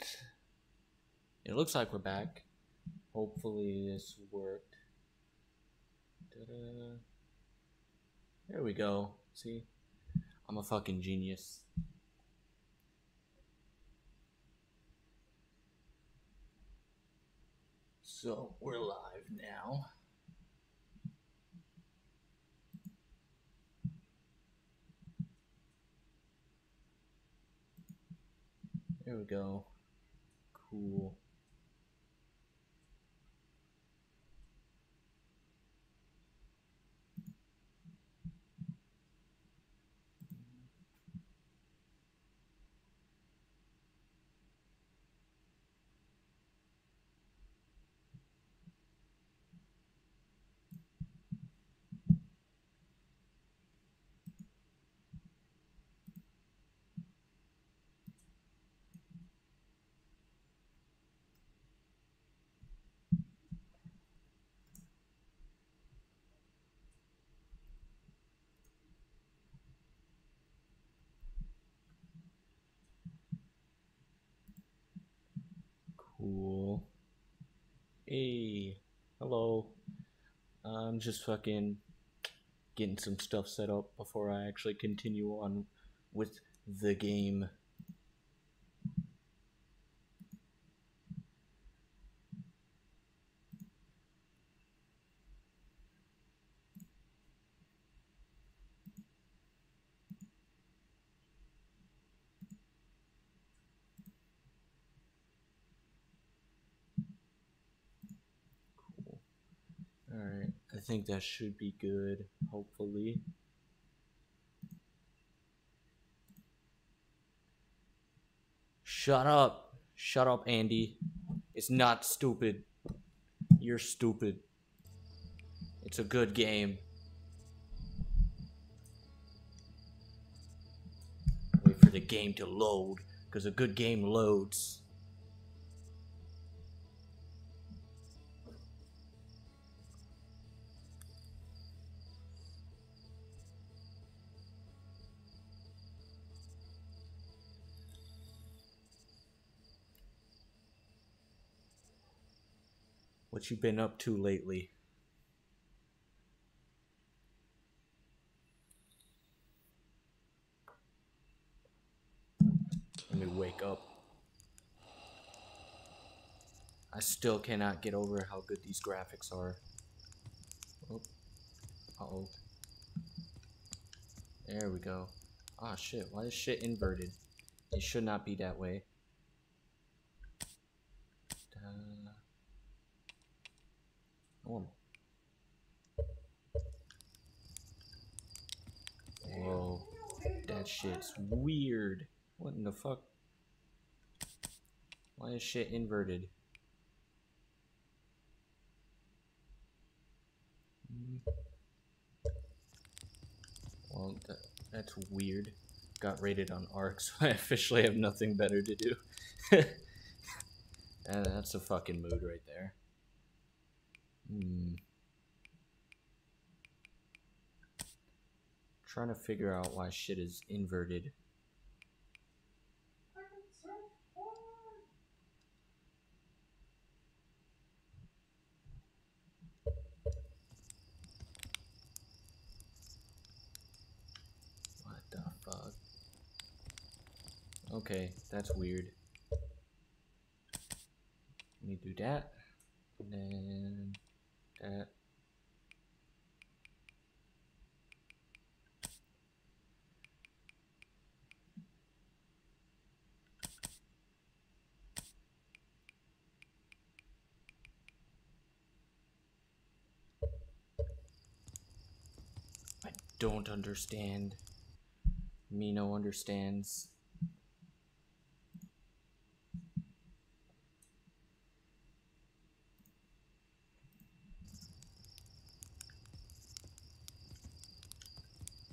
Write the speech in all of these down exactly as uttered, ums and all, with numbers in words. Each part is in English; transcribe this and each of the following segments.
it. It looks like we're back. Hopefully this worked. Ta-da. There we go. See? I'm a fucking genius. So, we're live now. There we go. Cool. Cool. Hey, hello. I'm just fucking getting some stuff set up before I actually continue on with the game. I think that should be good, hopefully. Shut up. Shut up, Andy. It's not stupid. You're stupid. It's a good game. Wait for the game to load, because a good game loads. What you been up to lately? Let me wake up. I still cannot get over how good these graphics are. Oh. Uh-oh. There we go. Ah, shit. Why is shit inverted? It should not be that way. Uh, Normal. Whoa, that shit's weird. What in the fuck? Why is shit inverted? Well, that, that's weird. Got rated on ARC, so I officially have nothing better to do. And that's a fucking mood right there. Hmm. Trying to figure out why shit is inverted. What the fuck? Okay, that's weird. Let me do that. And then... That. I don't understand. Mino understands.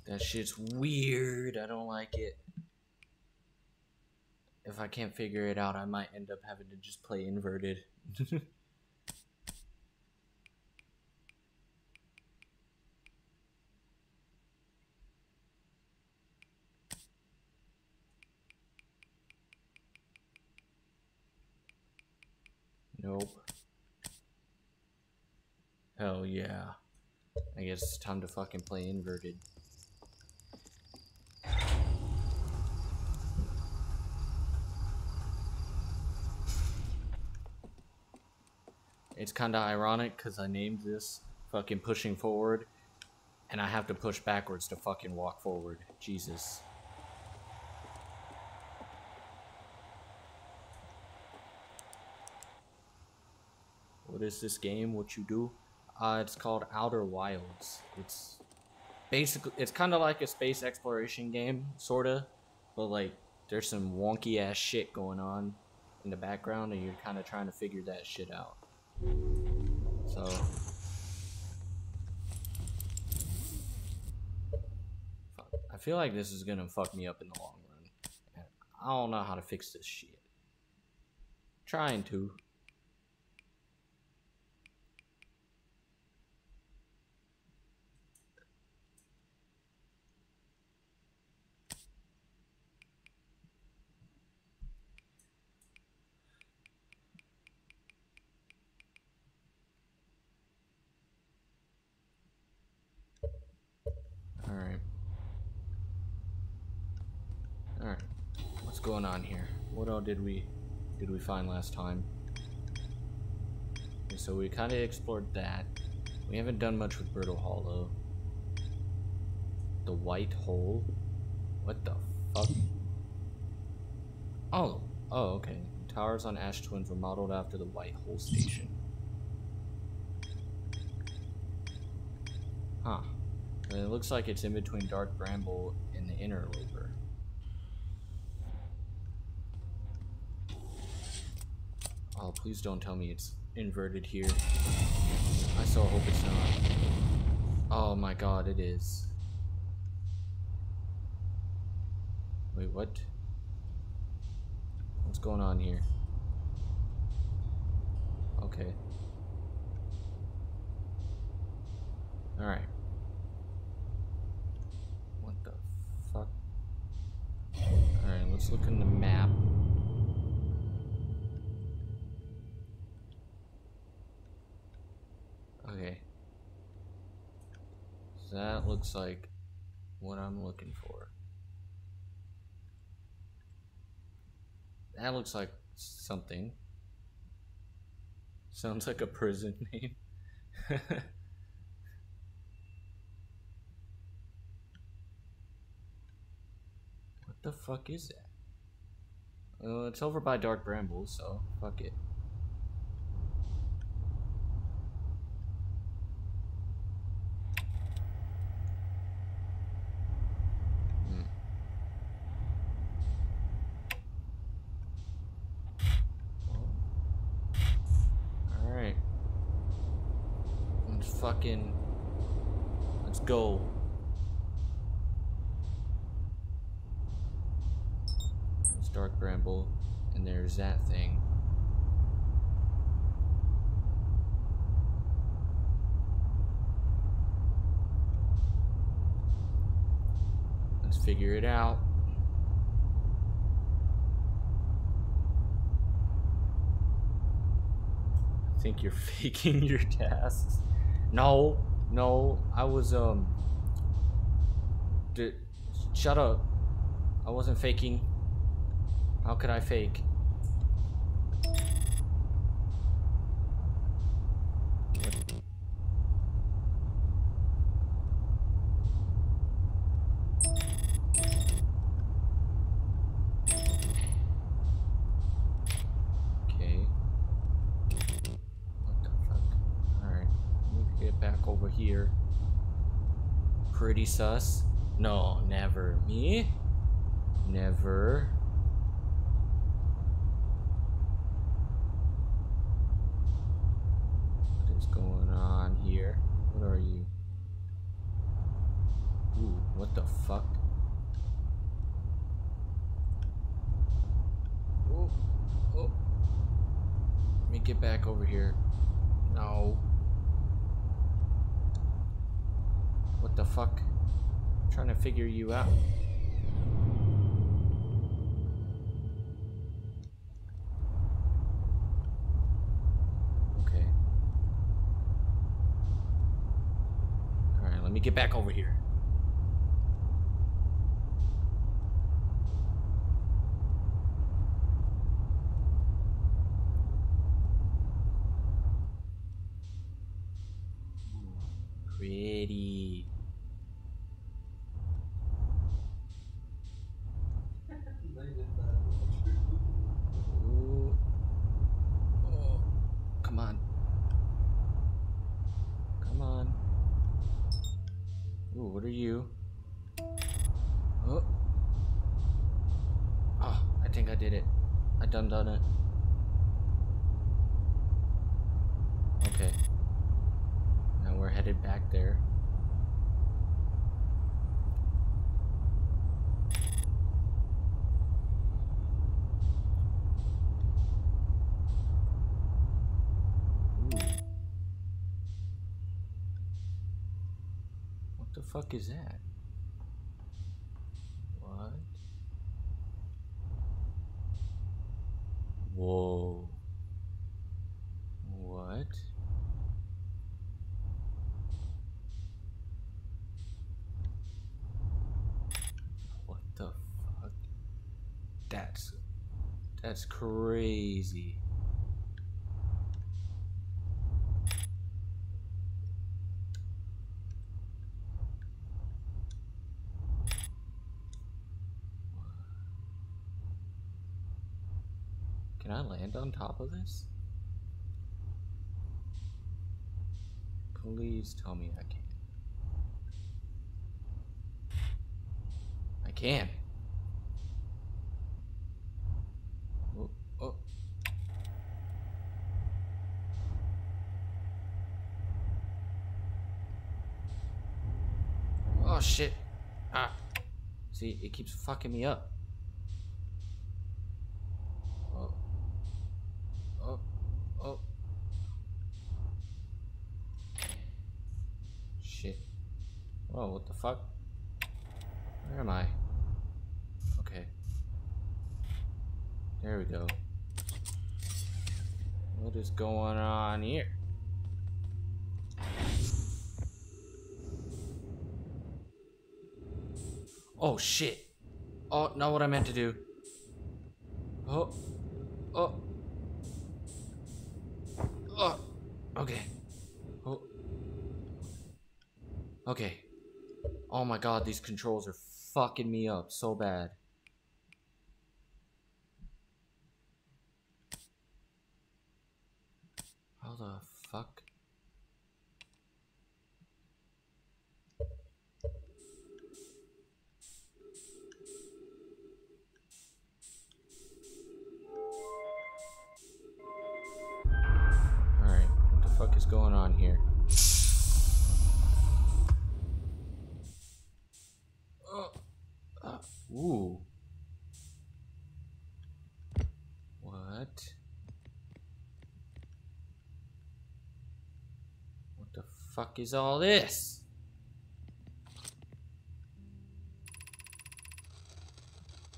That shit's weird. I don't like it. If I can't figure it out, I might end up having to just play inverted. Nope. Hell yeah. I guess it's time to fucking play inverted. It's kinda ironic because I named this fucking pushing forward and I have to push backwards to fucking walk forward. Jesus. What is this game? What you do? Uh, it's called Outer Wilds. It's basically, it's kind of like a space exploration game, sorta, but like there's some wonky ass shit going on in the background and you're kind of trying to figure that shit out. So fuck. I feel like this is gonna fuck me up in the long run. And I don't know how to fix this shit. Trying to. Going on here? What all did we did we find last time? Okay, so we kind of explored that. We haven't done much with Brittle Hollow. The White Hole. What the fuck? Oh, oh, okay. Towers on Ash Twins were modeled after the White Hole Station. Huh. And it looks like it's in between Dark Bramble and the Interloper. Oh, please don't tell me it's inverted here. I so hope it's not. Oh my god, it is. Wait, what? What's going on here? Okay. Alright. What the fuck? Alright, let's look in the map. Okay, so that looks like what I'm looking for. That looks like something. Sounds like a prison name. What the fuck is that? Well, it's over by Dark Bramble, so fuck it. Fucking, let's go. There's Dark Bramble, and there's that thing. Let's figure it out. I think you're faking your tasks. No, no, I was, um, dude, shut up. I wasn't faking. How could I fake? Pretty sus. No, never me. Never. What is going on here? What are you? Ooh, what the fuck? Oh, oh. Let me get back over here. No. What the fuck? I'm trying to figure you out. get back over here. Pretty. Ooh. Oh, come on. Come on. Ooh, what are you? Oh. Oh, I think I did it. I done done it. Okay. Now we're headed back there. Fuck is that? What? Whoa. What? What the fuck? That's that's crazy. Can I land on top of this? Please tell me I can. I can. Oh, oh. Oh shit. Ah. See, it keeps fucking me up. Oh, what the fuck? Where am I? Okay. There we go. What is going on here? Oh, shit. Oh, not what I meant to do. Oh. Oh. Oh. Okay. Oh. Okay. Oh my god, these controls are fucking me up so bad. How the fuck? Alright, what the fuck is going on here? Ooh. What? What the fuck is all this?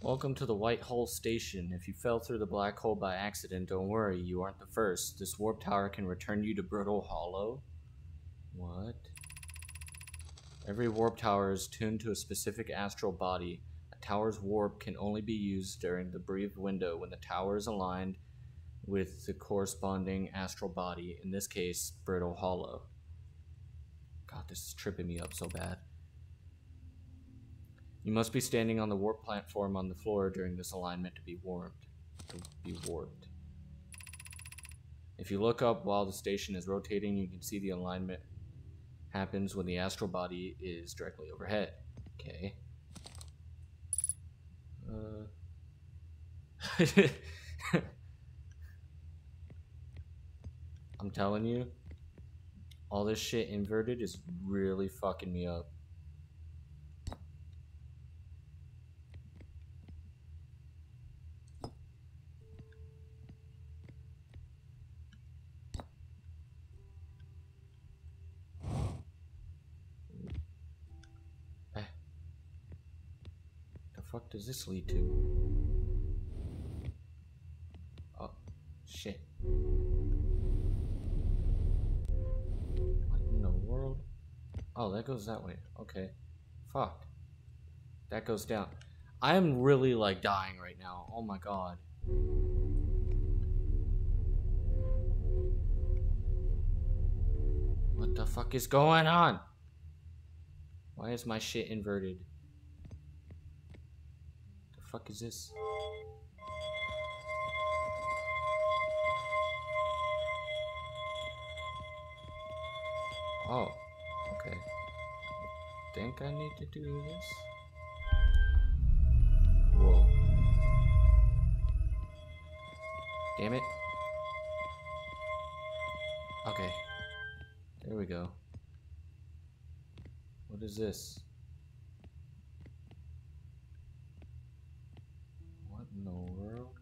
Welcome to the White Hole Station. If you fell through the black hole by accident, don't worry, you aren't the first. This warp tower can return you to Brittle Hollow. What? Every warp tower is tuned to a specific astral body. Tower's warp can only be used during the brief window when the tower is aligned with the corresponding astral body, in this case, Brittle Hollow. God, this is tripping me up so bad. You must be standing on the warp platform on the floor during this alignment to be warped. To be warped. If you look up while the station is rotating, you can see the alignment happens when the astral body is directly overhead. Okay. Uh, I'm telling you, all this shit inverted is really fucking me up. What does this lead to? Oh, shit. What in the world? Oh, that goes that way. Okay. Fuck. That goes down. I am really, like, dying right now. Oh my god. What the fuck is going on? Why is my shit inverted? The fuck is this? Oh, okay. I think I need to do this. Whoa. Damn it. Okay. There we go. What is this? What in the world?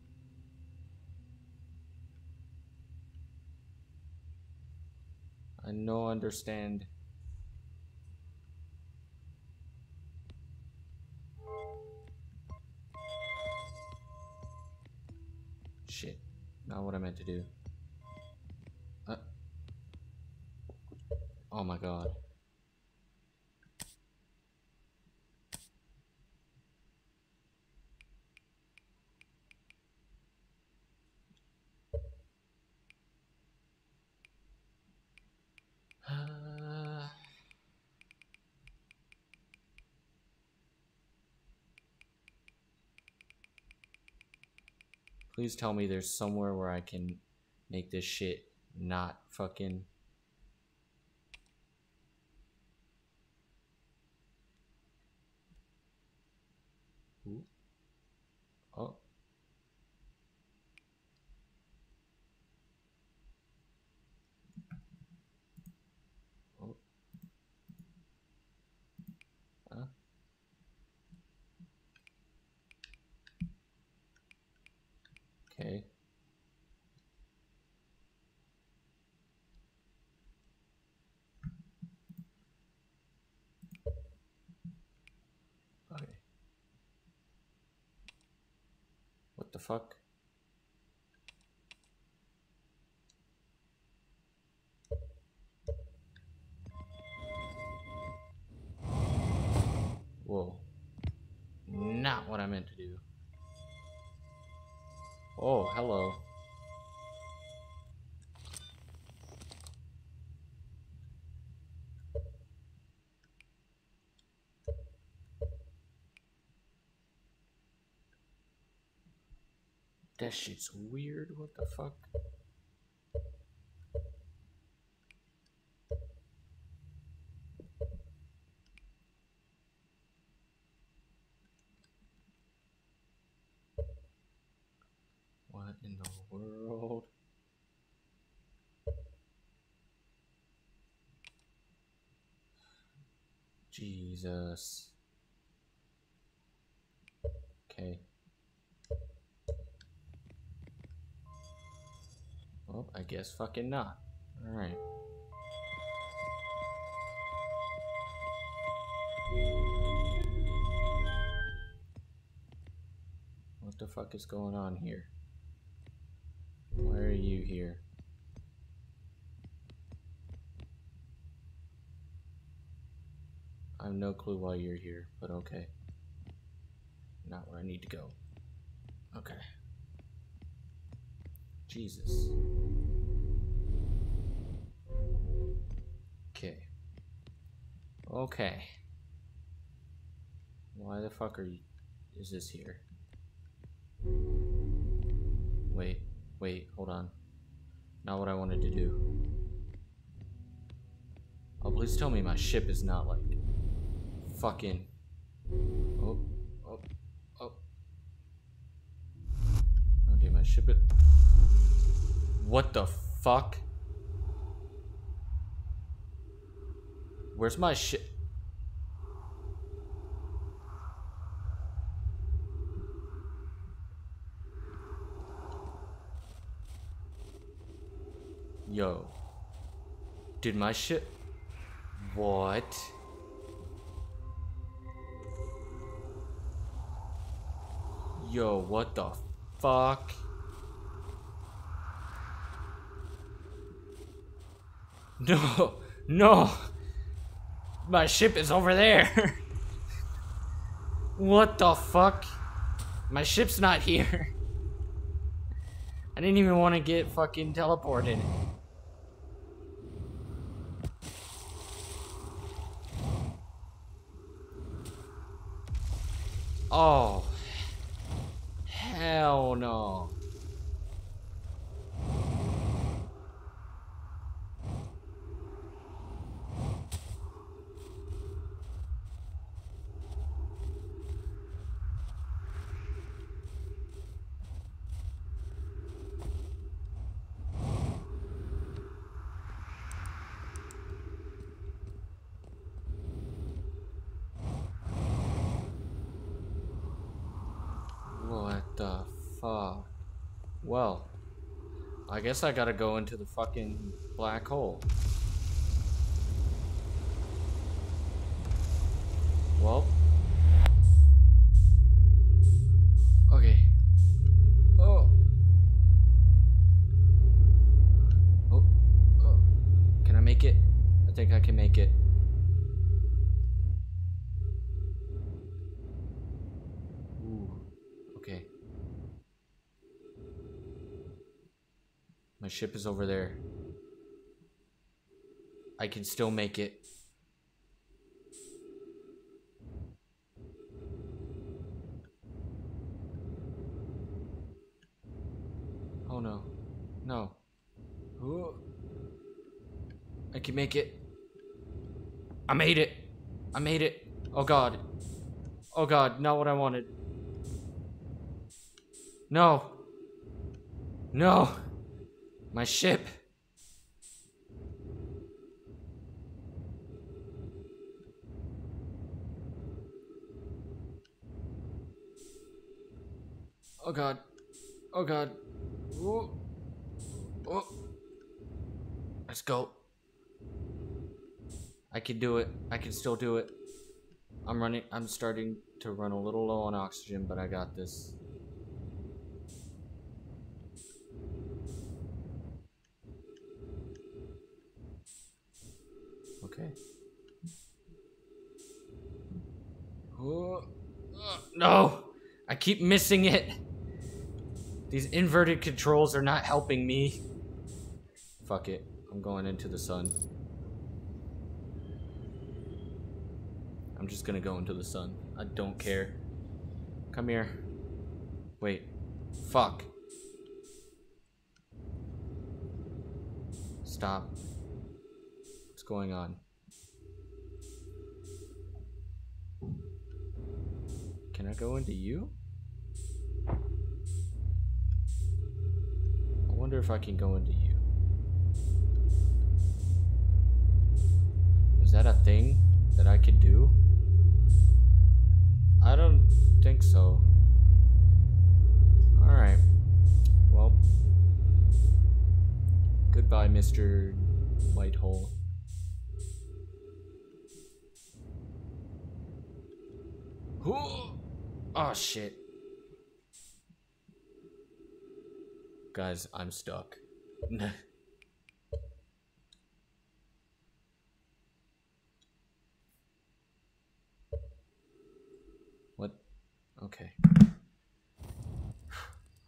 I no understand. Shit. Not what I meant to do. Uh. Oh my god. Please tell me there's somewhere where I can make this shit not fucking... Ooh. Oh. Oh. Huh? Okay. Okay. What the fuck? Whoa. Not what I meant to do. Oh, hello. That shit's weird. What the fuck? Jesus. Okay. Well, I guess fucking not. Alright. What the fuck is going on here? Why are you here? I have no clue why you're here, but okay. Not where I need to go. Okay. Jesus. Okay. Okay. Why the fuck are you... Is this here? Wait, wait, hold on. Not what I wanted to do. Oh, please tell me my ship is not like... Fucking. Oh, oh, oh. Okay, my ship it. What the fuck? Where's my ship? Yo. Did my ship? What? Yo, what the fuck? No, no, My ship is over there. What the fuck? My ship's not here. I didn't even want to get fucking teleported. Oh, hell no. Well, I guess I gotta go into the fucking black hole. Well. Okay. Oh. Oh. Oh. Can I make it? I think I can make it. My ship is over there. I can still make it. Oh no. No. Ooh. I can make it. I made it. I made it. Oh god. Oh god, not what I wanted. No. No. My ship. Oh god. Oh god. Ooh. Ooh. Let's go. I can do it. I can still do it. I'm running. I'm starting to run a little low on oxygen, but I got this. Okay. Oh, no! I keep missing it! These inverted controls are not helping me. Fuck it. I'm going into the sun. I'm just gonna go into the sun. I don't care. Come here. Wait. Fuck. Stop. What's going on? Can I go into you? I wonder if I can go into you. Is that a thing that I can do? I don't think so. Alright. Well. Goodbye, Mister White Hole. Ooh. Oh shit. Guys, I'm stuck. What? Okay.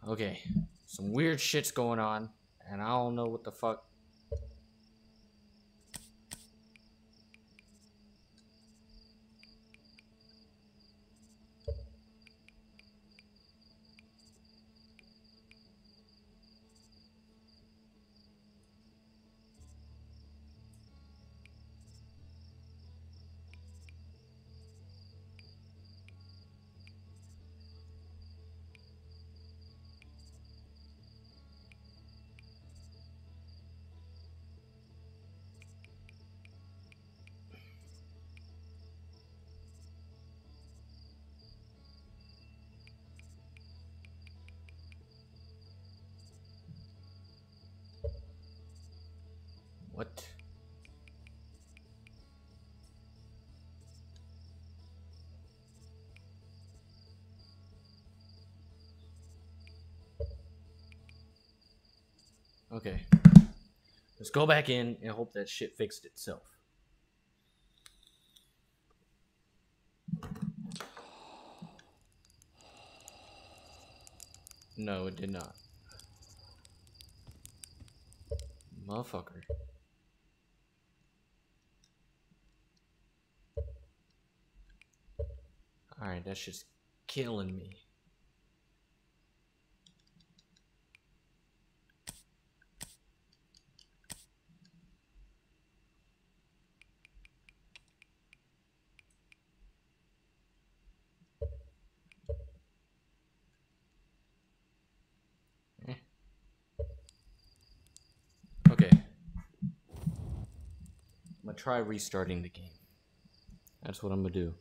Okay. Some weird shit's going on, and I don't know what the fuck. What? Okay. Let's go back in and hope that shit fixed itself. No, it did not. Motherfucker. Alright, that's just killing me. Try restarting the game. That's what I'm gonna do.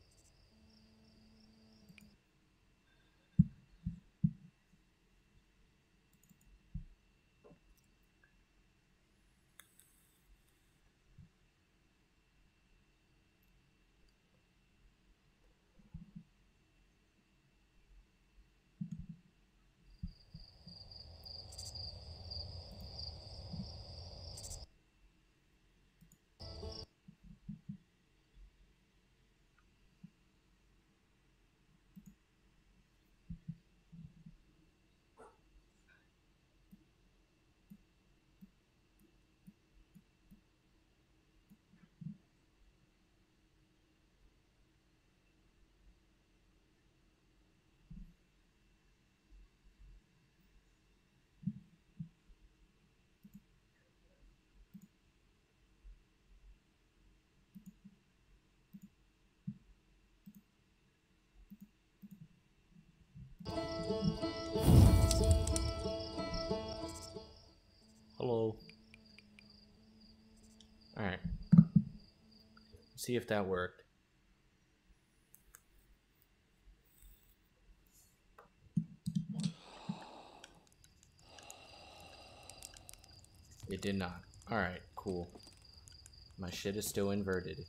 Hello. Alright. See if that worked. It did not. Alright, cool. My shit is still inverted.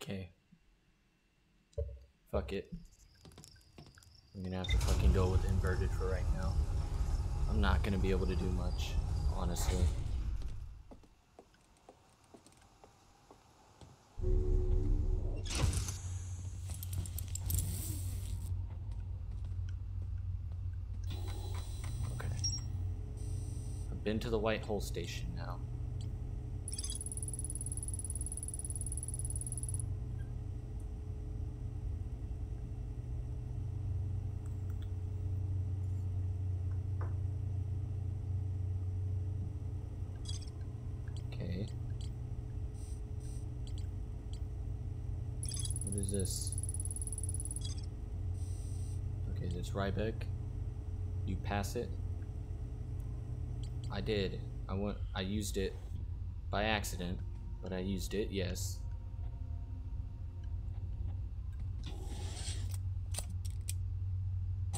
Okay. Fuck it. I'm gonna have to fucking go with inverted for right now. I'm not gonna be able to do much, honestly. Okay. I've been to the White Hole Station now. Okay, that's Riebeck. You pass it. I did. I went. I used it by accident, but I used it. Yes.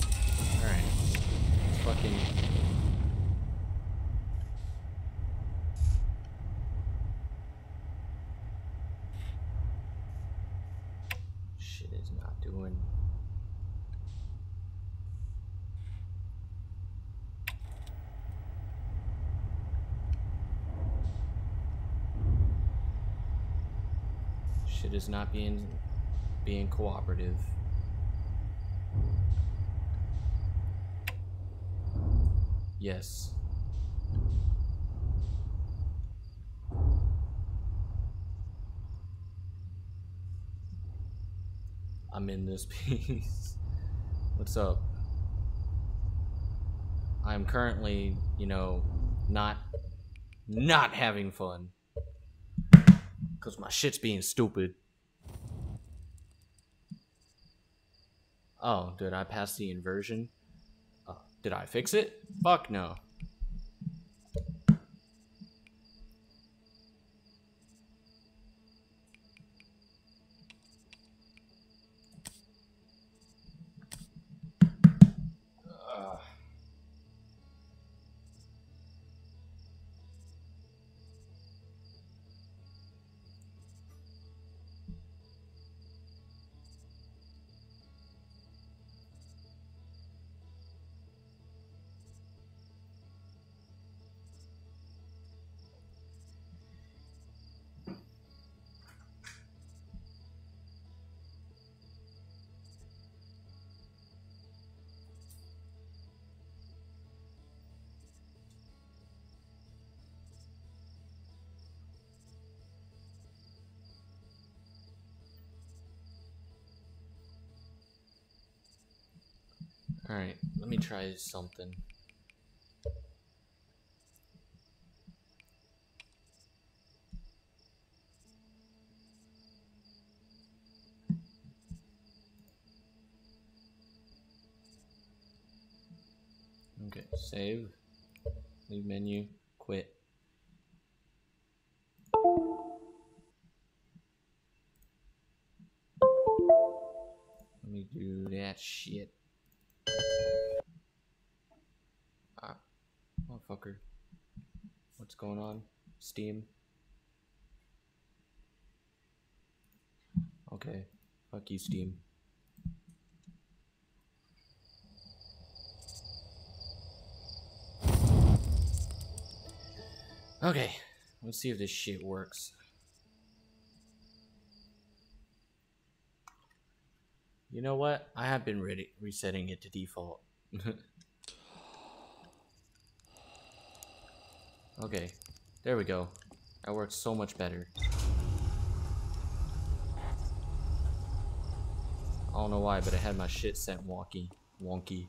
All right. Let's fucking. Shit is not being being cooperative. Yes. I'm in this piece. What's up? I'm currently, you know, not not having fun. Because my shit's being stupid. Oh, did I pass the inversion? Uh, did I fix it? Fuck no. Alright, let me try something. Okay, save, leave menu, quit. Let me do that shit. Ah, motherfucker. What's going on? Steam. Okay, fuck you, Steam. Okay, let's see if this shit works. You know what? I have been re resetting it to default. Okay, there we go. That works so much better. I don't know why, but I had my shit set wonky. Wonky.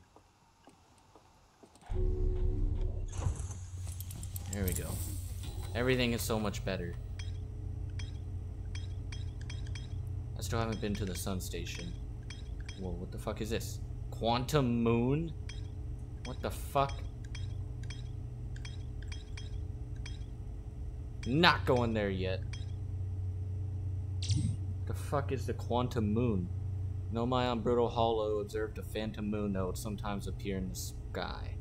There we go. Everything is so much better. I still haven't been to the sun station. Whoa, what the fuck is this? Quantum Moon? What the fuck? Not going there yet. The fuck is the Quantum Moon? Nomai on Brittle Hollow observed a phantom moon that would sometimes appear in the sky.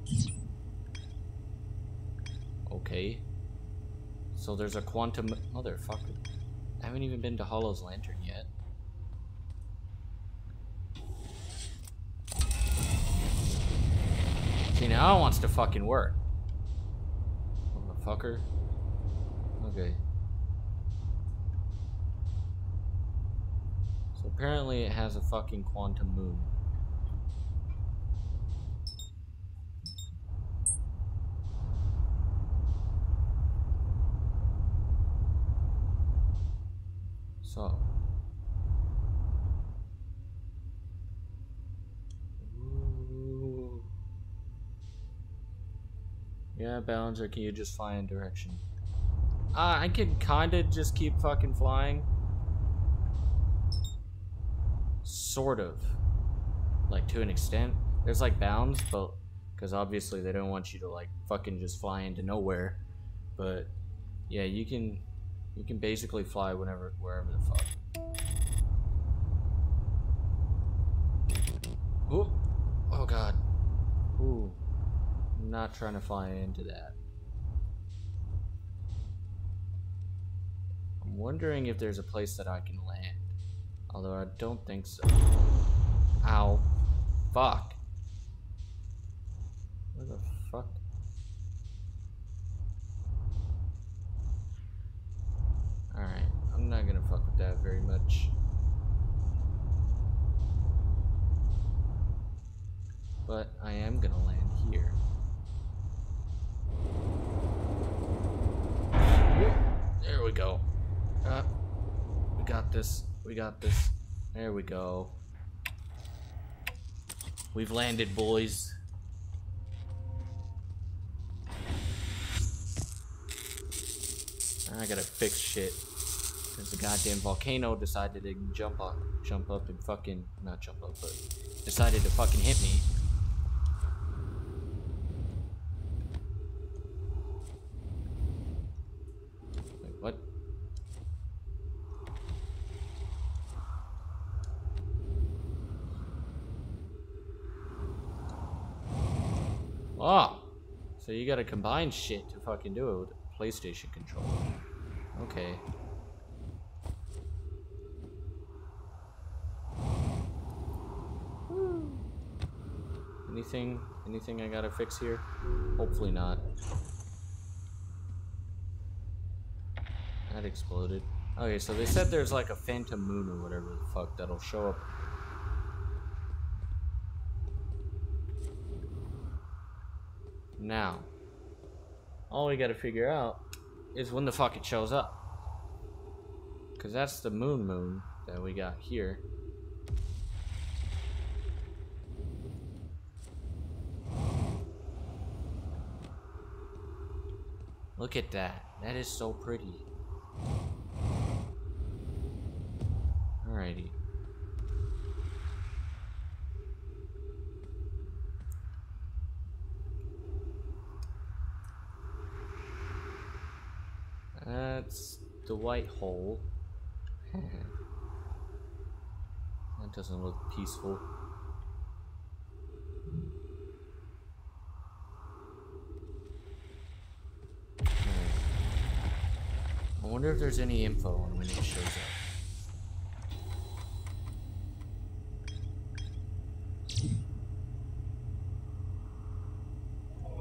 Okay. So there's a quantum... Motherfucker. I haven't even been to Hollow's Lantern yet. See, now it wants to fucking work. Motherfucker. Okay. So apparently it has a fucking quantum moon. So. Ooh. Yeah, balance, or can you just fly in direction? Uh, I can kinda just keep fucking flying. Sort of. Like, to an extent. There's like bounds, but... Because obviously they don't want you to like fucking just fly into nowhere. But, yeah, you can... You can basically fly whenever, wherever the fuck. Ooh. Oh god. Ooh. I'm not trying to fly into that. I'm wondering if there's a place that I can land. Although I don't think so. Ow. Fuck. Where the fuck? Alright, I'm not gonna fuck with that very much. But I am gonna land here. There we go. Uh, we got this. We got this. There we go. We've landed, boys. I gotta fix shit. Because the goddamn volcano decided to jump up, jump up and fucking, not jump up, but decided to fucking hit me. Wait, what? Oh! So you gotta combine shit to fucking do it with PlayStation controller. Okay. Anything, anything I gotta fix here? Hopefully not. That exploded. Okay, so they said there's like a phantom moon or whatever the fuck that'll show up. Now, all we gotta figure out is when the fuck it shows up. Because that's the moon moon that we got here. Look at that. That is so pretty. Alrighty. That's the White Hole. That doesn't look peaceful. I wonder if there's any info on when it shows up.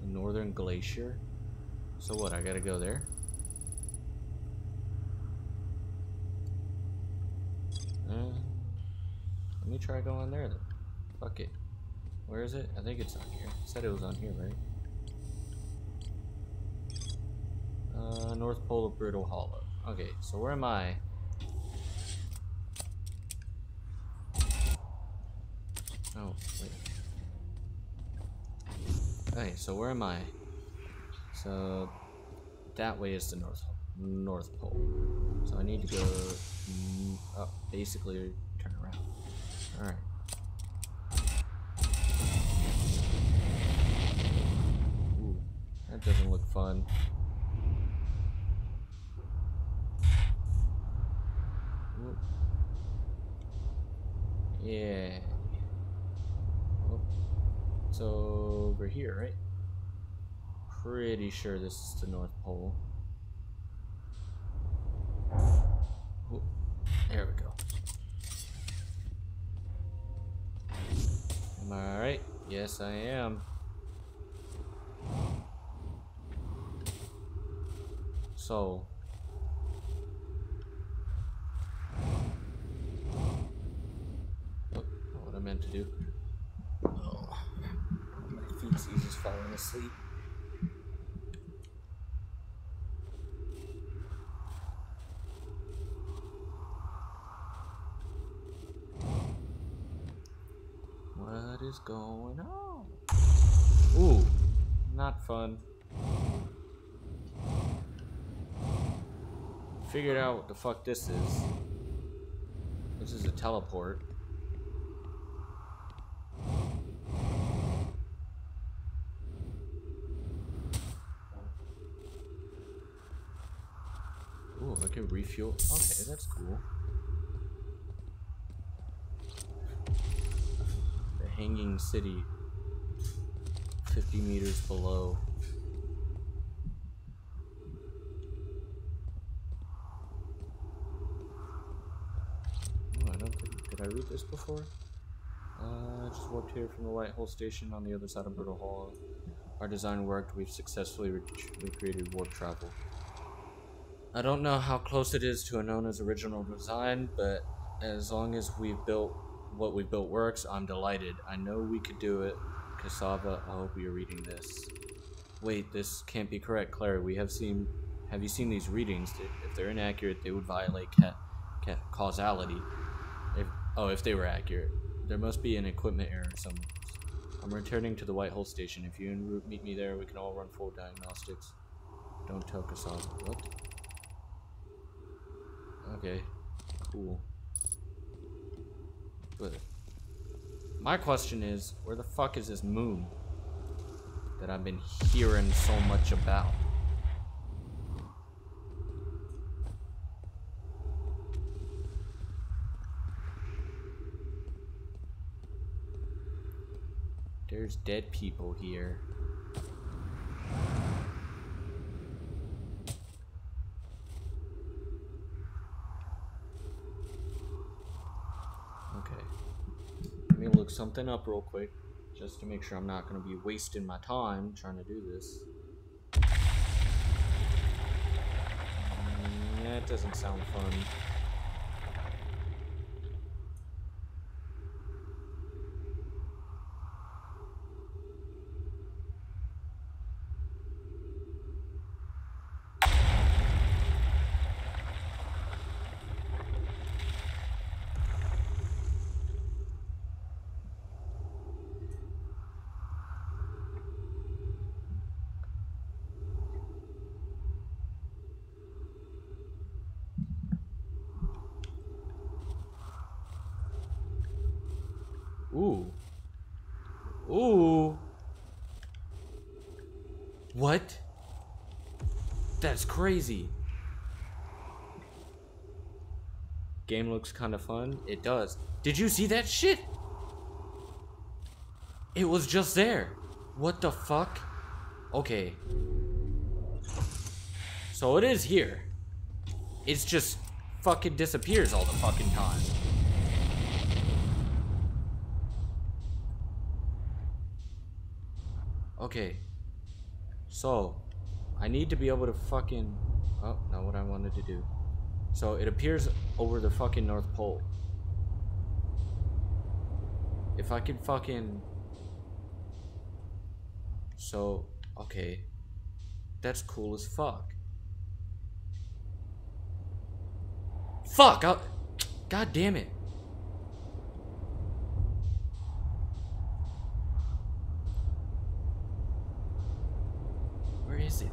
The Northern Glacier. So what, I gotta go there? Uh, let me try going there then. Fuck it. Where is it? I think it's on here. It said it was on here, right? Uh, North Pole of Brittle Hollow. Okay, so where am I? Oh, wait. Okay, so where am I? So, that way is the North, North Pole. So I need to go up, basically turn around. Alright. Ooh, that doesn't look fun. Yeah. Oh. So over here, right? Pretty sure this is the North Pole. Oh. There we go. Am I alright? Yes, I am. So. To do. Oh, my feet's just falling asleep. What is going on? Ooh, not fun. Figured out what the fuck this is. This is a teleport. Refuel. Okay, that's cool. The hanging city, fifty meters below. Oh, I don't think, did I read this before? Uh, I just walked here from the White Hole Station on the other side of Brittle Hollow. Our design worked. We've successfully re recreated warp travel. I don't know how close it is to Anona's original design, but as long as we've built what we built works, I'm delighted. I know we could do it. Cassava, I hope you're reading this. Wait, this can't be correct, Claire. We have seen. Have you seen these readings? If they're inaccurate, they would violate ca ca causality. If, oh, if they were accurate, there must be an equipment error somewhere. I'm returning to the White Hole Station. If you en route meet me there, we can all run full diagnostics. Don't tell Cassava. What? Okay, cool. But my question is, where the fuck is this moon that I've been hearing so much about? There's dead people here. Something up real quick just to make sure I'm not going to be wasting my time trying to do this. Mm, that doesn't sound fun. Ooh. Ooh. What? That's crazy. Game looks kind of fun. It does. Did you see that shit? It was just there. What the fuck? Okay. So it is here. It's just fucking disappears all the fucking time. Okay. So, I need to be able to fucking... Oh, not what I wanted to do. So, it appears over the fucking North Pole. If I can fucking... So, okay. That's cool as fuck. Fuck! I'll... God damn it. Where is it?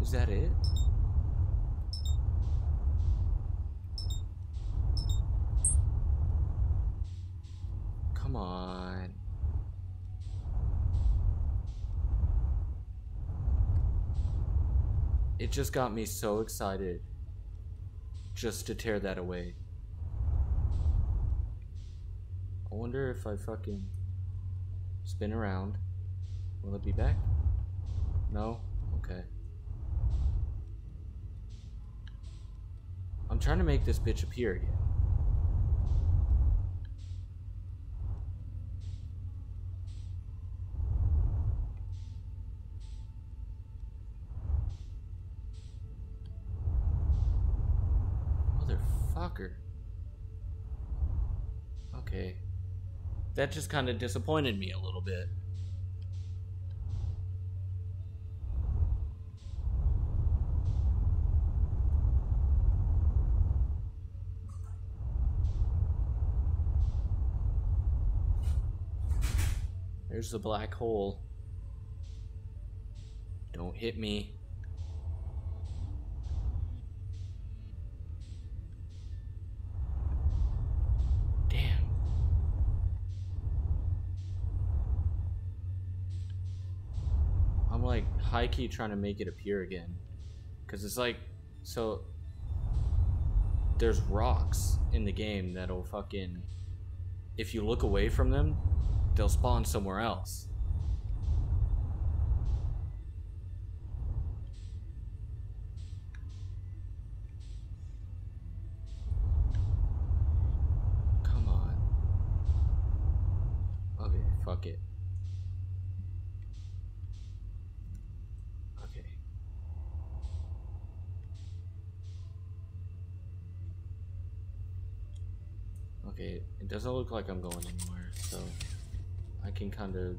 Is that it? Come on. It just got me so excited just to tear that away. I wonder if I fucking spin around. Will it be back? No? Okay. I'm trying to make this bitch appear again. Motherfucker. Okay. That just kind of disappointed me a little bit. There's the black hole. Don't hit me. I keep trying to make it appear again, because it's like, so there's rocks in the game that'll fucking, if you look away from them, they'll spawn somewhere else. Come on. Okay, fuck it. Okay, it doesn't look like I'm going anywhere, so I can kind of...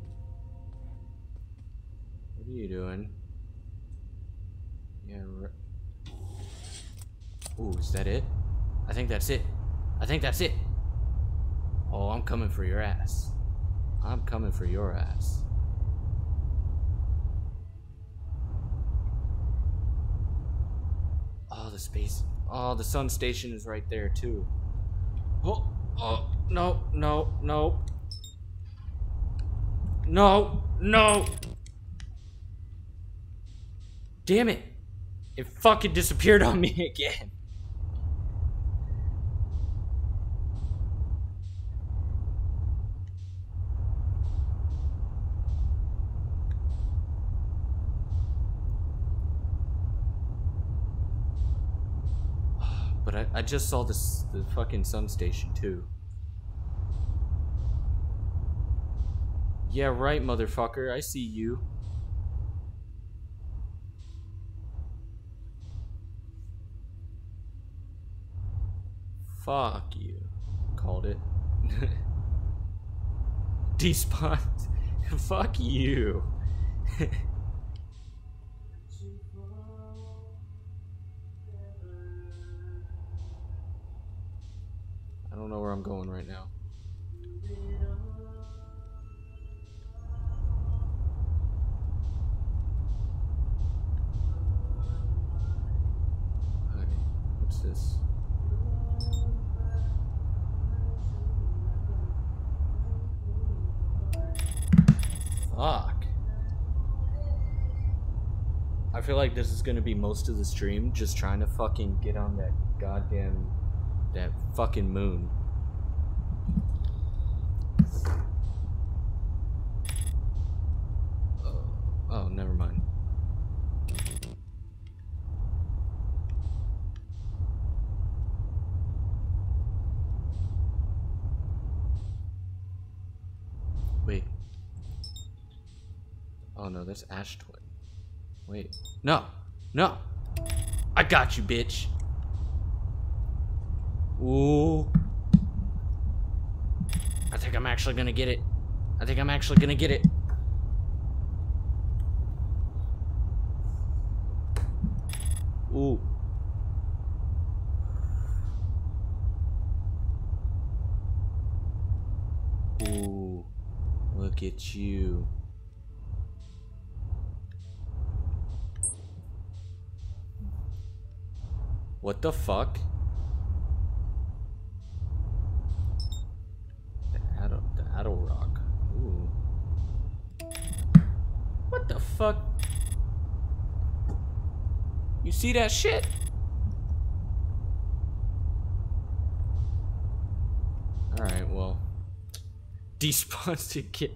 What are you doing? Yeah, re... Ooh, is that it? I think that's it. I think that's it! Oh, I'm coming for your ass. I'm coming for your ass. Oh, the space... Oh, the sun station is right there, too. Oh! Oh, no, no, no. No, no. Damn it. It fucking disappeared on me again. But I, I just saw this, the fucking sun station too. Yeah, right, motherfucker. I see you. Fuck you. Called it. Despawn. Fuck you. I don't know where I'm going right now. this? Fuck. I feel like this is gonna be most of the stream, just trying to fucking get on that goddamn, that fucking moon. Oh, oh never mind. Wait. Oh no, that's Ash Twin. Wait. No. No. I got you, bitch. Ooh. I think I'm actually gonna get it. I think I'm actually gonna get it. Ooh. Ooh. Look at you. What the fuck? The Addle, the Addle Rock. Ooh. What the fuck? You see that shit? Alright, well. Despawns to get.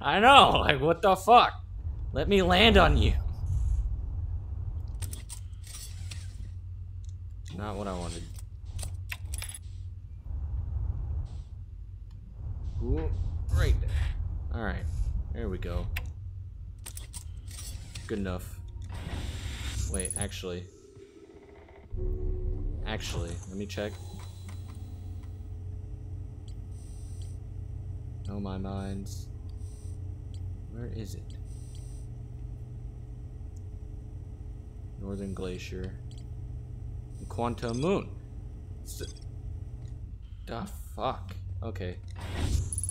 I know, like, what the fuck? Let me land on you. Not what I wanted. Ooh, right there. Alright, there we go. Good enough. Wait, actually. Actually, let me check. Oh my mines. Where is it? Northern Glacier. Quantum Moon. So, the fuck. Okay.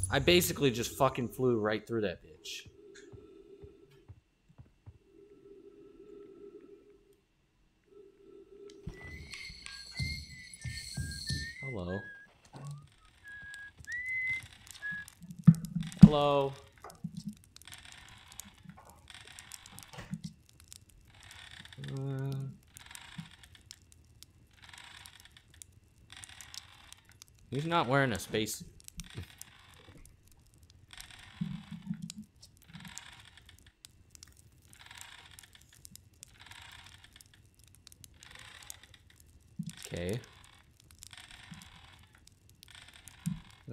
I basically just fucking flew right through that bitch. Hello. Hello. Uh, He's not wearing a space. Okay.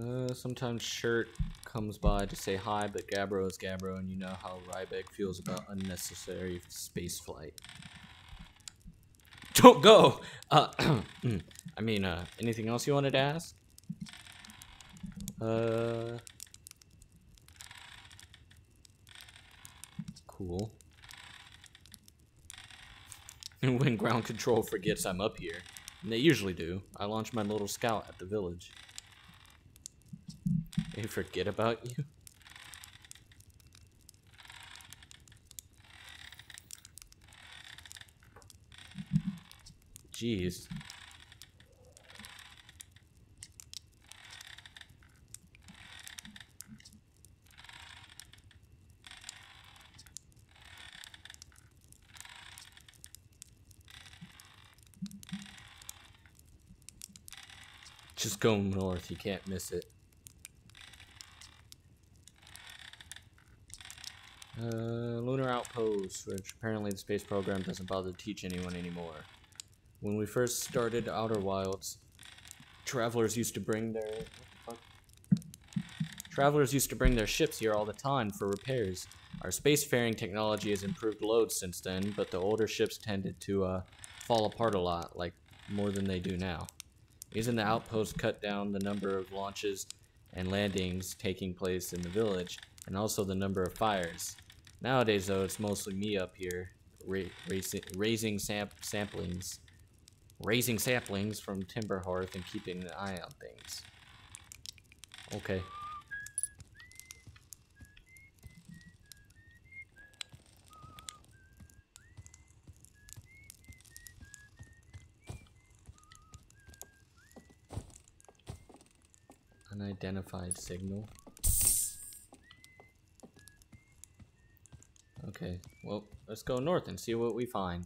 Uh, sometimes Shirt comes by to say hi, but Gabbro is Gabbro, and you know how Riebeck feels about unnecessary space flight. Don't go! Uh, I mean, uh, anything else you wanted to ask? Uh, cool. And when ground control forgets I'm up here, and they usually do, I launch my little scout at the village. They forget about you? Jeez. Just go north, you can't miss it. Uh, lunar outpost, which apparently the space program doesn't bother to teach anyone anymore. When we first started Outer Wilds, travelers used to bring their what the fuck? Travelers used to bring their ships here all the time for repairs. Our spacefaring technology has improved loads since then, but the older ships tended to uh, fall apart a lot, like more than they do now. Using the outpost cut down the number of launches and landings taking place in the village, and also the number of fires. Nowadays, though, it's mostly me up here, ra raising, raising sam samplings, raising samplings from Timber Hearth and keeping an eye on things. Okay. Unidentified signal. Okay, well, let's go north and see what we find.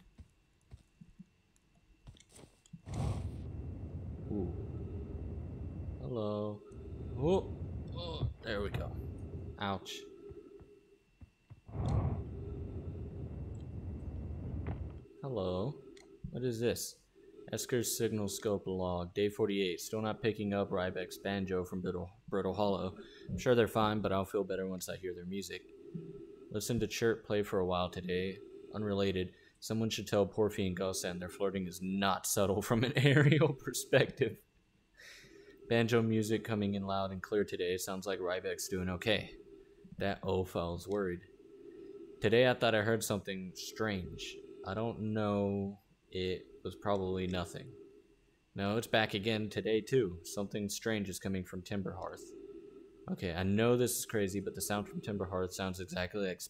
Ooh. Hello. Ooh. Oh, there we go. Ouch. Hello. What is this? Esker's signal scope log. Day forty-eight. Still not picking up Riebeck's banjo from Brittle, Brittle Hollow. I'm sure they're fine, but I'll feel better once I hear their music. Listen to Chirp play for a while today. Unrelated. Someone should tell Porphy and Gosan their flirting is not subtle from an aerial perspective. Banjo music coming in loud and clear today. Sounds like Riebeck's doing okay. That O'Fell's worried. Today I thought I heard something strange. I don't know. It was probably nothing. No, it's back again today too. Something strange is coming from Timber Hearth. Okay, I know this is crazy, but the sound from Timber Hearth sounds exactly like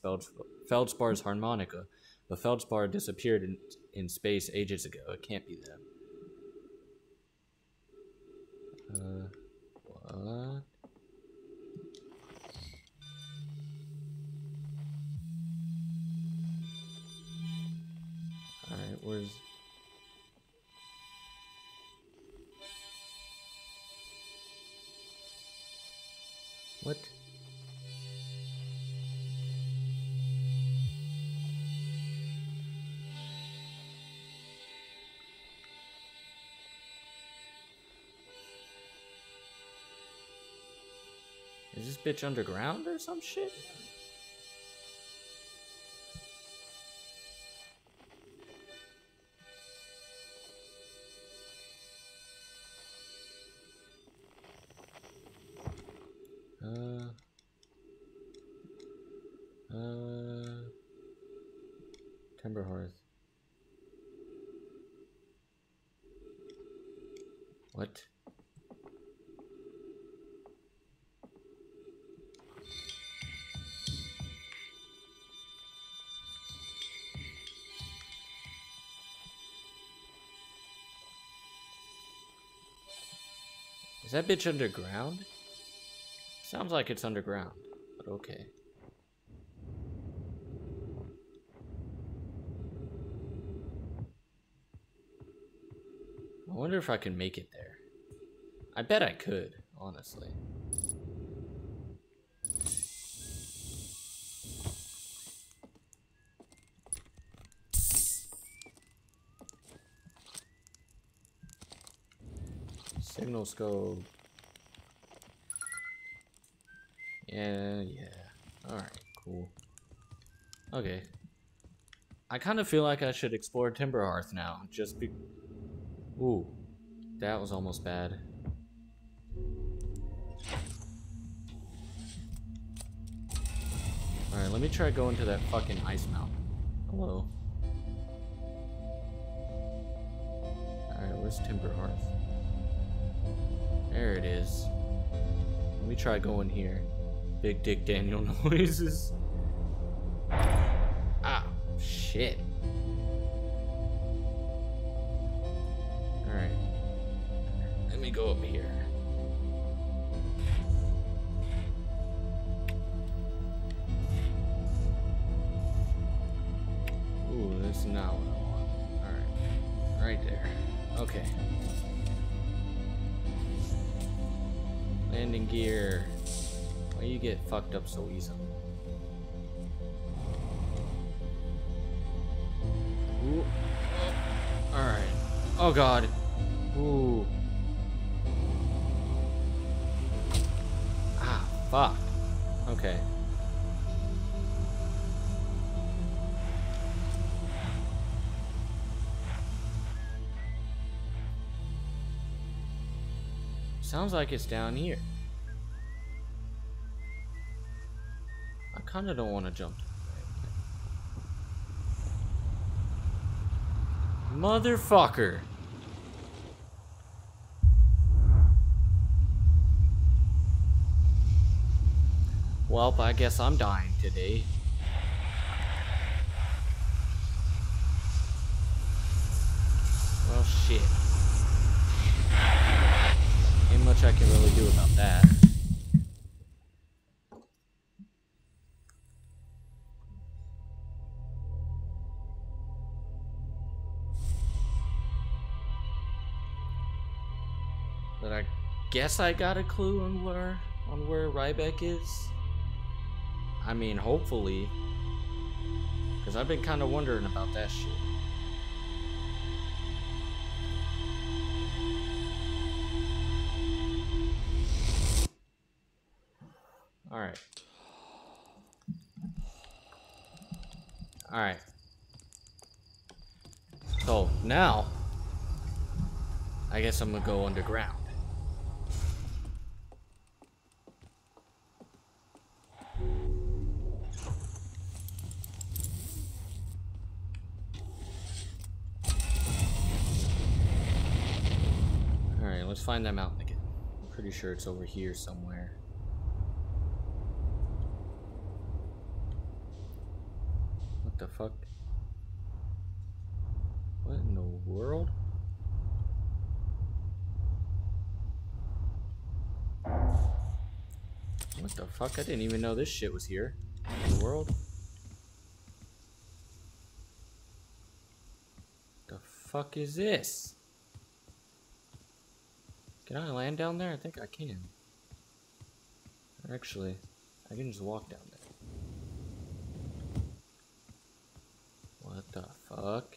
Feldspar's harmonica, but Feldspar disappeared in, in space ages ago. It can't be them. Uh, what? Alright, where's... What? Is this bitch underground or some shit? Timber Hearth. What? Is that bitch underground? Sounds like it's underground, but okay. I wonder if I can make it there. I bet I could, honestly. Signal scope. Yeah, yeah. Alright, cool. Okay. I kind of feel like I should explore Timber Hearth now, just be... Ooh, that was almost bad. Alright, let me try going to that fucking ice mountain. Hello. Alright, where's Timber Hearth? There it is. Let me try going here. Big Dick Daniel noises. Ah, shit. Go up here. Ooh, that's not what I want. All right, right there. Okay. Landing gear. Why you get fucked up so easily? Ooh. All right. Oh God. Ooh. Fuck. Okay. Sounds like it's down here. I kind of don't want to jump. Motherfucker. Well, I guess I'm dying today. Well, shit. nothing much I can really do about that. But I guess I got a clue on where on where Riebeck is. I mean, hopefully, because I've been kind of wondering about that shit. All right. All right. So now, I guess I'm gonna go underground. All right, let's find that mountain again. I'm pretty sure it's over here somewhere. The fuck? What in the world? What the fuck? I didn't even know this shit was here. What in the world? The fuck is this? Can I land down there? I think I can. Actually, I can just walk down there. What the fuck?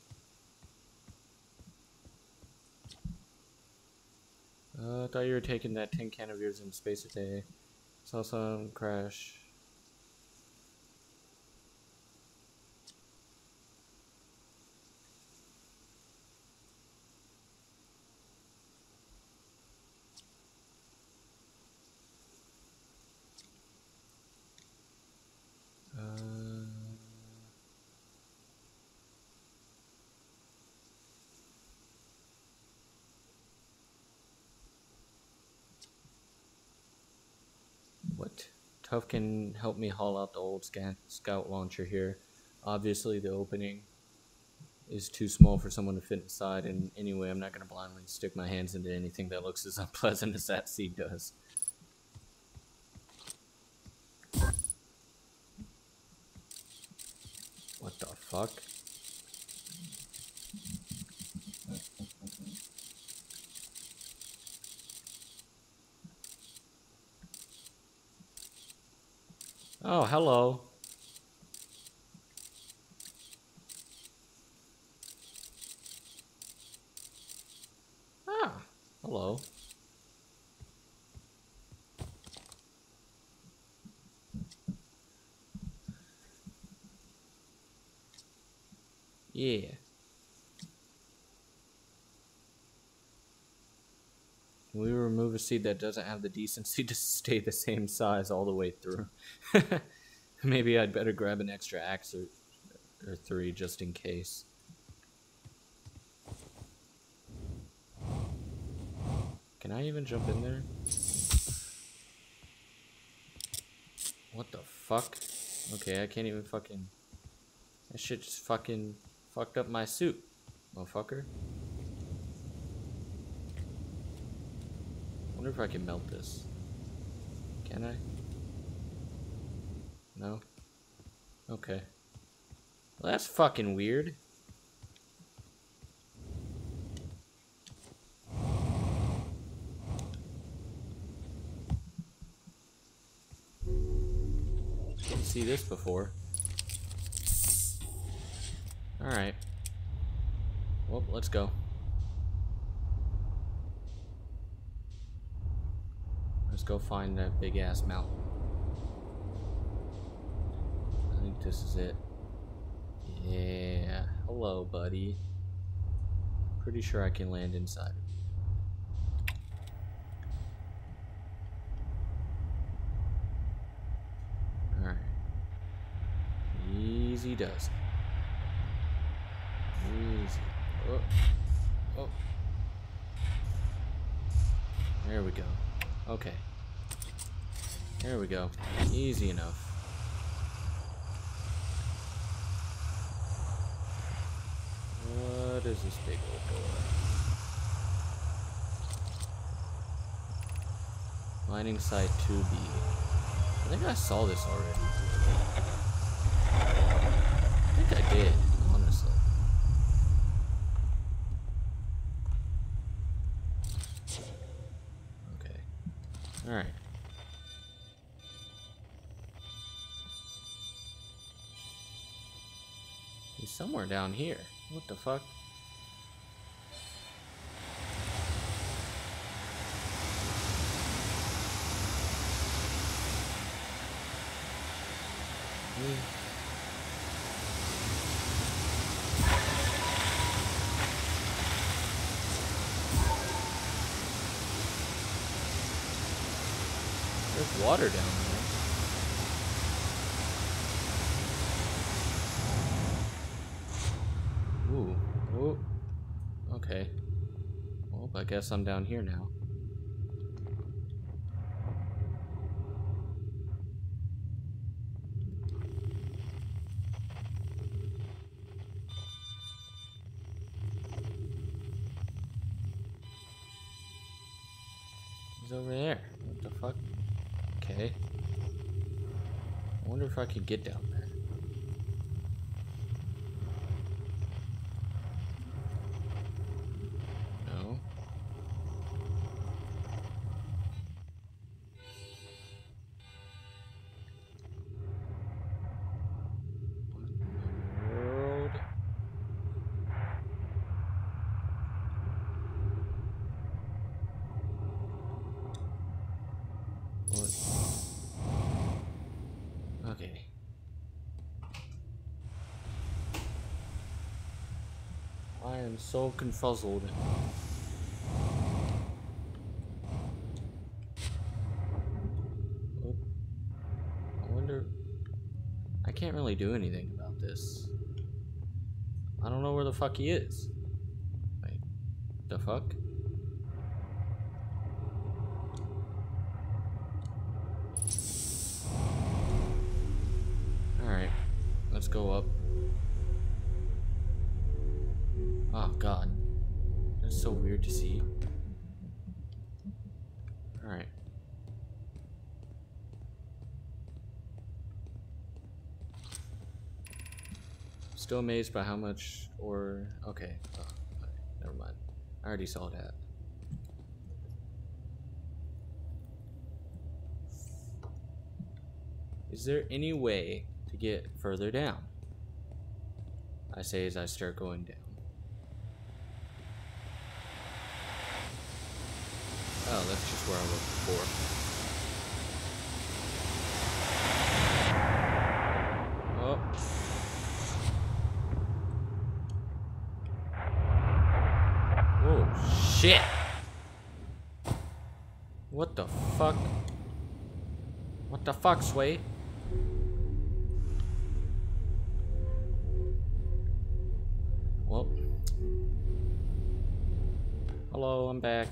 Uh, I thought you were taking that tin can of yours in space today. Saw some crash. Huff can help me haul out the old scout launcher here. Obviously the opening is too small for someone to fit inside, and anyway, I'm not going to blindly stick my hands into anything that looks as unpleasant as that seed does. What the fuck? Oh, hello. Ah, hello. Yeah. We remove a seed that doesn't have the decency to stay the same size all the way through. Maybe I'd better grab an extra axe or, or three just in case. Can I even jump in there? What the fuck? Okay, I can't even fucking... That shit just fucking fucked up my suit, motherfucker. I wonder if I can melt this. Can I? No? Okay. Well, that's fucking weird. Didn't see this before. Alright. Well, let's go. Let's go find that big ass mountain. I think this is it. Yeah. Hello, buddy. Pretty sure I can land inside. Alright. Easy does. Easy. Oh. Oh. There we go. Okay. There we go. Easy enough. What is this big old door? Mining site two B. I think I saw this already. I think I did, honestly. Okay. Alright. He's somewhere down here. What the fuck? There's water down there. Ooh. Ooh. Okay. Well, I guess I'm down here now. If I could get down there. No. What in the world? What? I'm so confuzzled. Oh, I wonder... I can't really do anything about this. I don't know where the fuck he is. Wait, the fuck? Alright, let's go up. Oh god, that's so weird to see. Alright. Still amazed by how much or okay. Oh, okay, never mind. I already saw that. Is there any way to get further down? I say as I start going down. Oh, that's just where I was before. Oh. Oh, shit! What the fuck? What the fuck, Sway? Well. Hello, I'm back.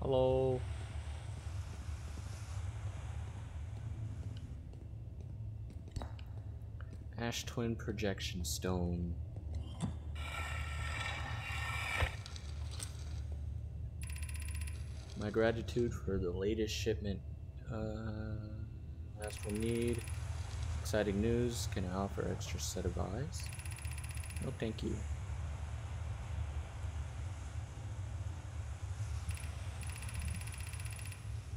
Hello. Ash Twin Projection Stone. My gratitude for the latest shipment. Uh, last we'll need. Exciting news. Can I offer extra set of eyes? No, thank you.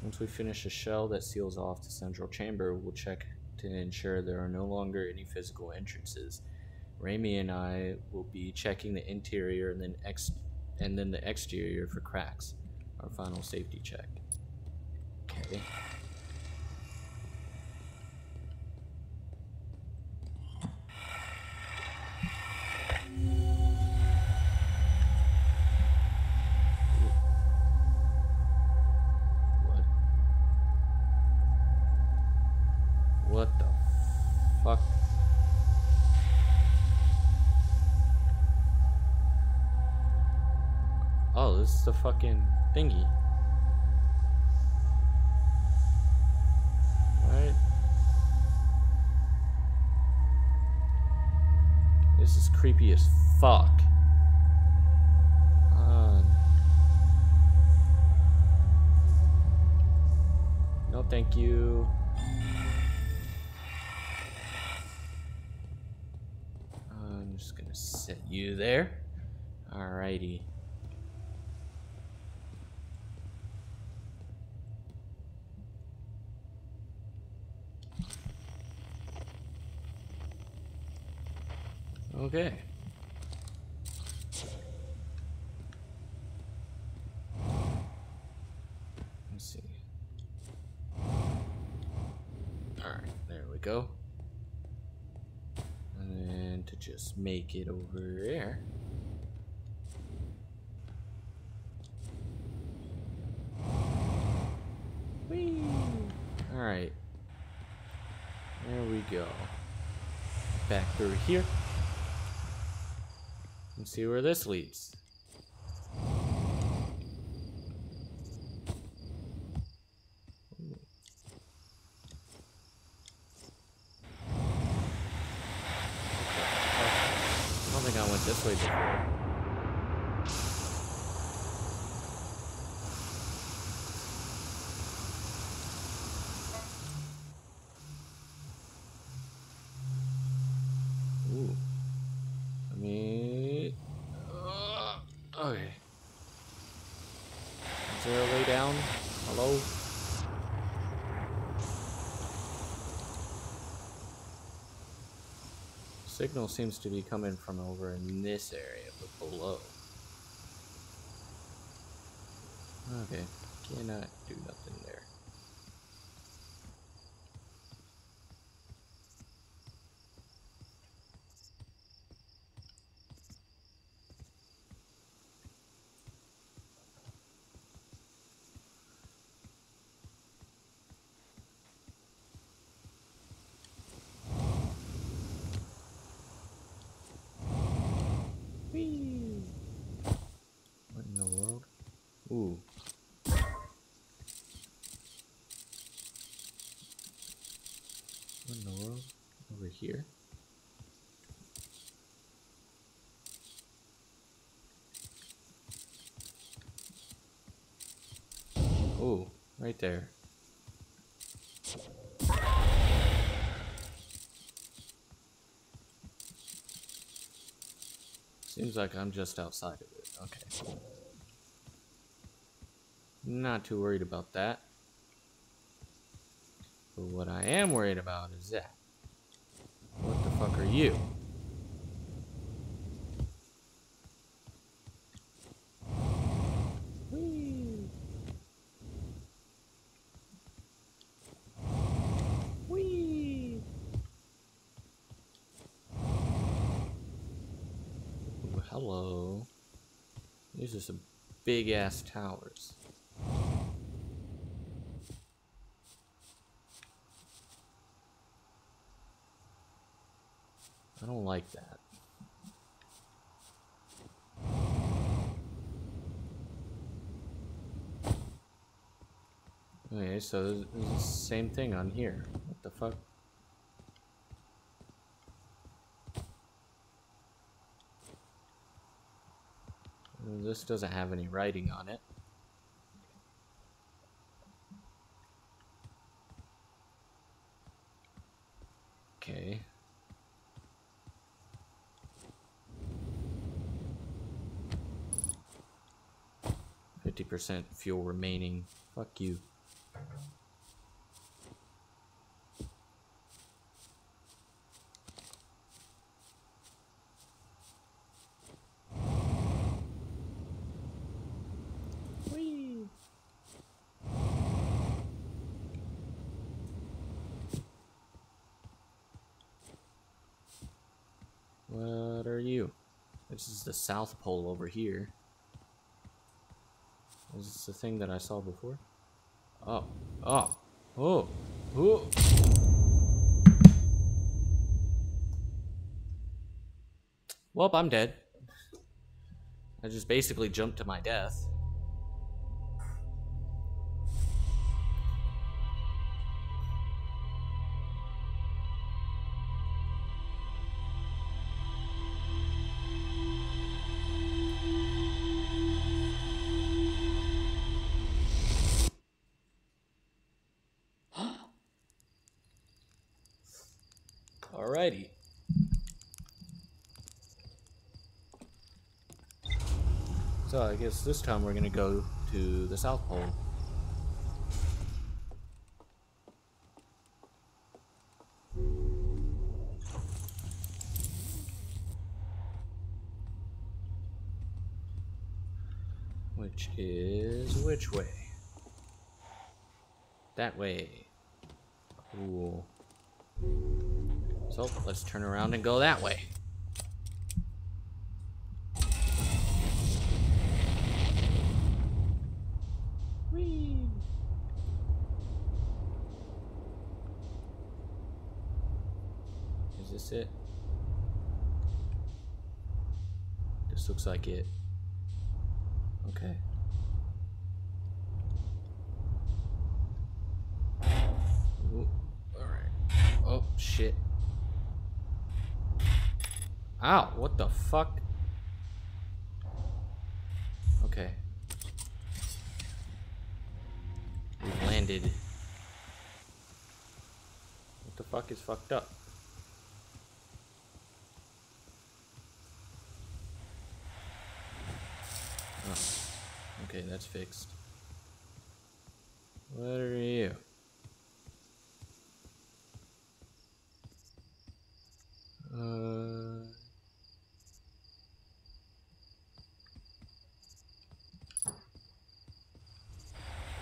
Once we finish a shell that seals off the central chamber, we'll check to ensure there are no longer any physical entrances. Raimi and I will be checking the interior and then ex and then the exterior for cracks. Our final safety check. Okay. This is a fucking thingy. Right? is creepy as fuck. Uh, no, thank you. I'm just gonna set you there. Alrighty. Okay. Let's see. Alright, there we go. And then to just make it over there. Whee! Alright. There we go. Back through here. Let's see where this leads. I don't think I went this way before. Signal seems to be coming from over in this area, but below. Okay, cannot do nothing there. Ooh. What in the world? Over here? Ooh, right there. Seems like I'm just outside of it. Okay. Not too worried about that. But what I am worried about is that. What the fuck are you? Whee! Whee! Ooh, hello. These are some big ass towers. I don't like that. Okay, so this is the same thing on here. What the fuck? This doesn't have any writing on it. Okay. fifty percent fuel remaining. Fuck you. Whee. What are you? This is the South Pole over here. Is this the thing that I saw before? Oh, oh, oh, oh. Well, I'm dead. I just basically jumped to my death. So I guess this time we're going to go to the South Pole. Which is which way? That way. Cool. So let's turn around and go that way. Is this it? This looks like it. Okay. Ooh, all right. Oh shit. Ow, what the fuck? Okay. We've landed. What the fuck is fucked up? Okay, that's fixed. What are you? Uh...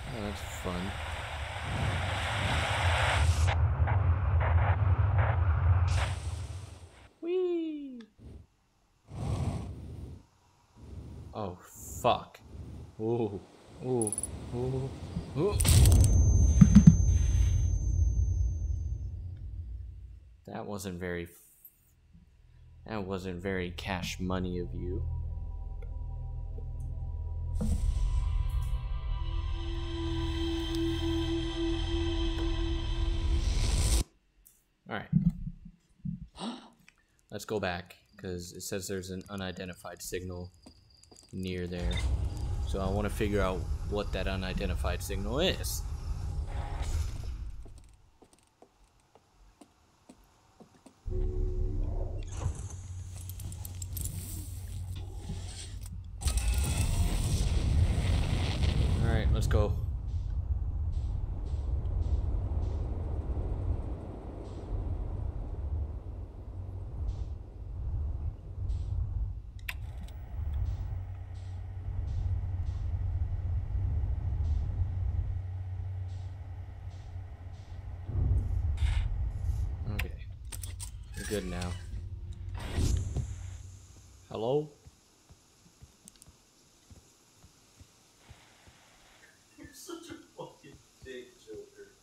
Oh, that's fun. Whee! Oh, fuck. Ooh, ooh, ooh, ooh. That wasn't very f that wasn't very cash money of you. All right. Let's go back because it says there's an unidentified signal near there. So I want to figure out what that unidentified signal is. All right, let's go. Good now. Hello? You're such a fucking dick, Joker.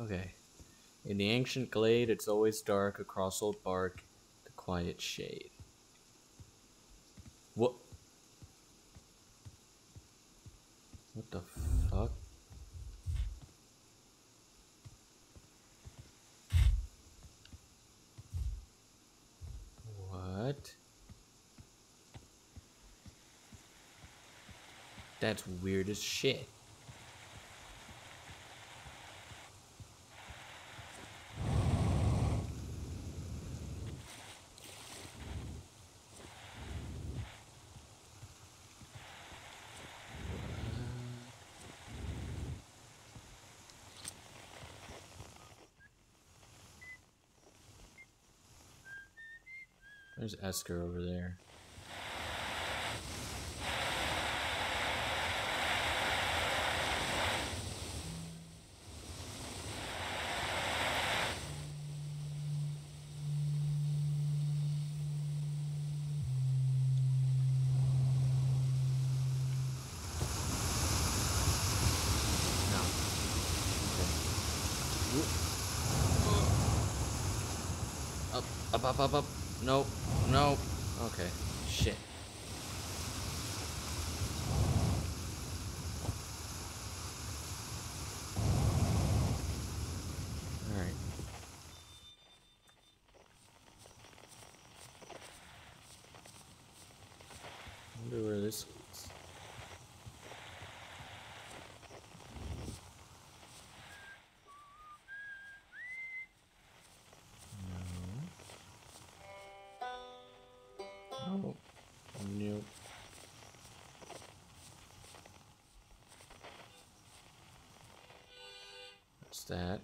Okay. In the ancient glade, it's always dark. Across old bark, the quiet shade. What? What the fuck? That's weird as shit. There's Esker over there. Up, up, up, up. Nope, nope. Okay, shit. All right. I wonder where this is. No. Nope. What's that?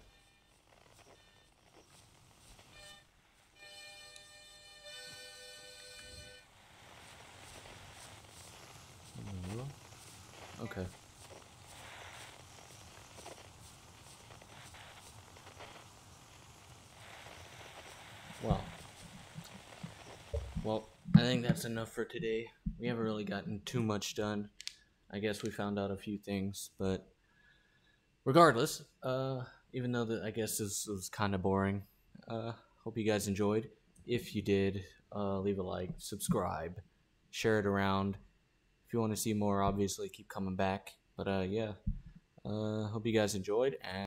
Okay. Well. Well, I think that's enough for today. We haven't really gotten too much done. I guess we found out a few things, but regardless, uh, even though that I guess this was kind of boring, uh, hope you guys enjoyed. If you did, uh, leave a like, subscribe, share it around. If you want to see more, obviously keep coming back. But uh, yeah, uh, hope you guys enjoyed, and